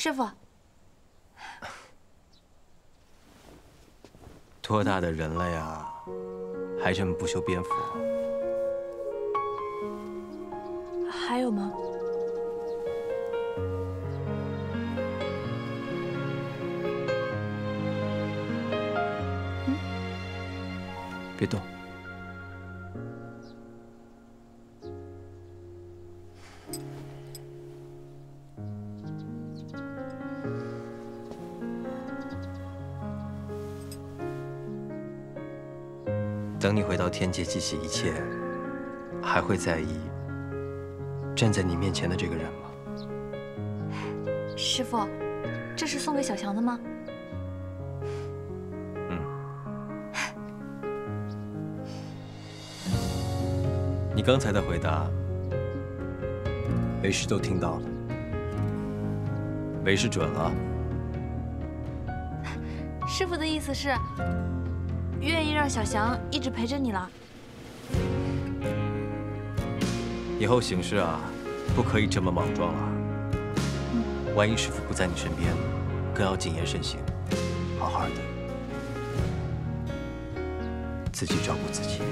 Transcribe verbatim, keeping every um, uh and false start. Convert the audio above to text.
师傅。多大的人了呀，还这么不修边幅？还有吗？ 别动！等你回到天界，记起一切，还会在意站在你面前的这个人吗？师父，这是送给小强的吗？ 你刚才的回答，为师都听到了，为师准了。师父的意思是，愿意让小翔一直陪着你了。以后行事啊，不可以这么莽撞了。万一师父不在你身边，更要谨言慎行，好好的，自己照顾自己。